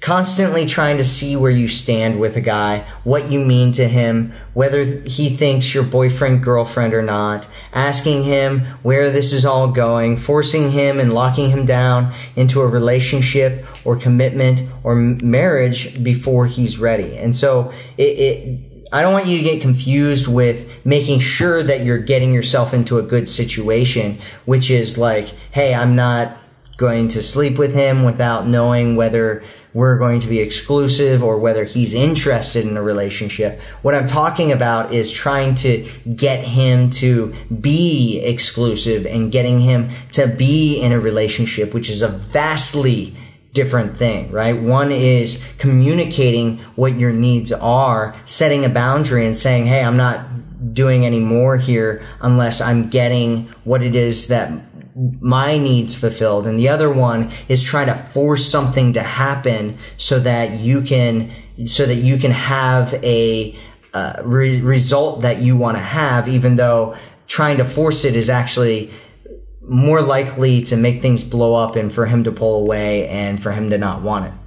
constantly trying to see where you stand with a guy, what you mean to him, whether he thinks you're boyfriend, girlfriend or not, asking him where this is all going, forcing him and locking him down into a relationship or commitment or marriage before he's ready. And so I don't want you to get confused with making sure that you're getting yourself into a good situation, which is like, hey, I'm not going to sleep with him without knowing whether we're going to be exclusive or whether he's interested in a relationship. What I'm talking about is trying to get him to be exclusive and getting him to be in a relationship, which is a vastly different thing, right? One is communicating what your needs are, setting a boundary and saying, hey, I'm not doing any more here unless I'm getting what it is that my needs fulfilled. And the other one is trying to force something to happen so that you can have a result that you want to have, even though trying to force it is actually more likely to make things blow up and for him to pull away and for him to not want it.